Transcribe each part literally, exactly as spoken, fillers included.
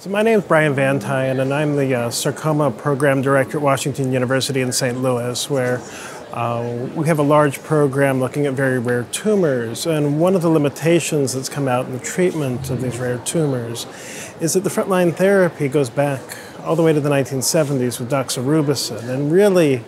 So my name is Brian Van Tine, and I'm the uh, sarcoma program director at Washington University in Saint Louis, where uh, we have a large program looking at very rare tumors. And one of the limitations that's come out in the treatment of these rare tumors is that the frontline therapy goes back all the way to the nineteen seventies with doxorubicin, and really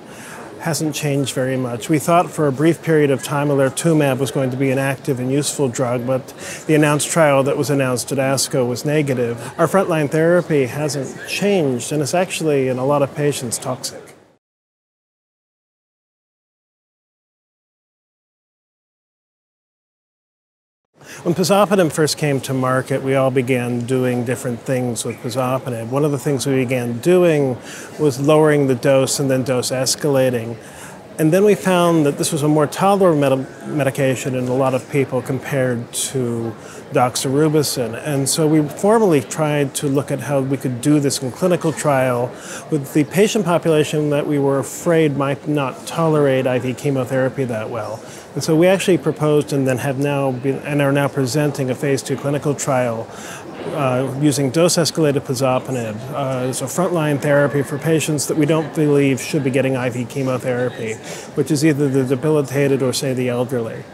hasn't changed very much. We thought for a brief period of time alertumab was going to be an active and useful drug, but the announced trial that was announced at ASCO was negative. Our frontline therapy hasn't changed, and it's actually, in a lot of patients, toxic. When pazopanib first came to market, we all began doing different things with pazopanib. One of the things we began doing was lowering the dose and then dose escalating. And then we found that this was a more tolerable med medication in a lot of people compared to doxorubicin. And so we formally tried to look at how we could do this in clinical trial with the patient population that we were afraid might not tolerate I V chemotherapy that well. And so we actually proposed and then have now been, and are now presenting a phase two clinical trial Uh, using dose-escalated pazopanib uh, as a frontline therapy for patients that we don't believe should be getting I V chemotherapy, which is either the debilitated or, say, the elderly.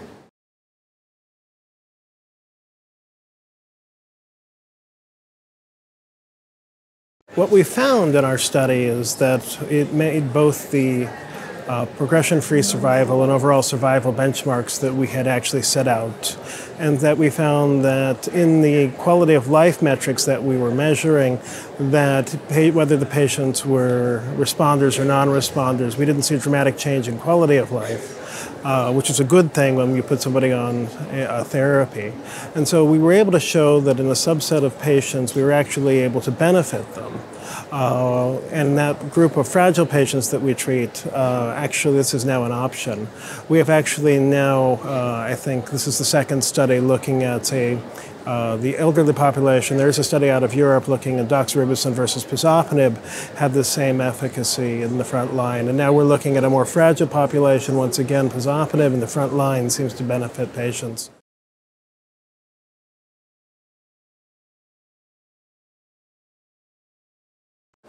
What we found in our study is that it made both the Uh, progression-free survival and overall survival benchmarks that we had actually set out. And that we found that in the quality of life metrics that we were measuring, that pa whether the patients were responders or non-responders, we didn't see a dramatic change in quality of life, uh, which is a good thing when you put somebody on a, a therapy. And so we were able to show that in a subset of patients, we were actually able to benefit them. Uh, and that group of fragile patients that we treat, uh, actually this is now an option. We have actually now, uh, I think this is the second study looking at, say, uh, the elderly population. There's a study out of Europe looking at doxorubicin versus pazopanib had the same efficacy in the front line. And now we're looking at a more fragile population. Once again, pazopanib in the front line seems to benefit patients.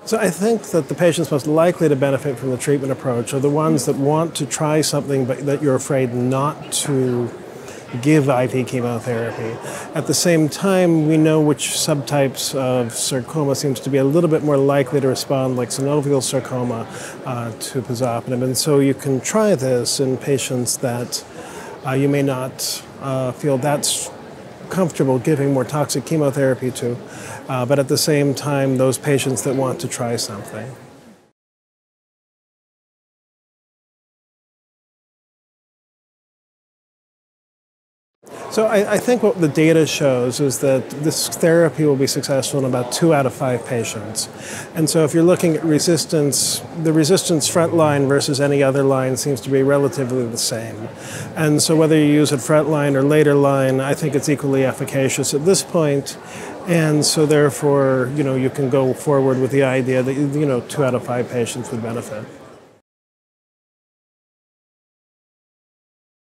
So I think that the patients most likely to benefit from the treatment approach are the ones that want to try something but that you're afraid not to give I V chemotherapy. At the same time, we know which subtypes of sarcoma seems to be a little bit more likely to respond, like synovial sarcoma, uh, to pazopanib. And so you can try this in patients that uh, you may not uh, feel that's comfortable giving more toxic chemotherapy to, uh, but at the same time, those patients that want to try something. So I, I think what the data shows is that this therapy will be successful in about two out of five patients. And so if you're looking at resistance, the resistance front line versus any other line seems to be relatively the same. And so whether you use it front line or later line, I think it's equally efficacious at this point. And so therefore, you know, you can go forward with the idea that, you know, two out of five patients would benefit.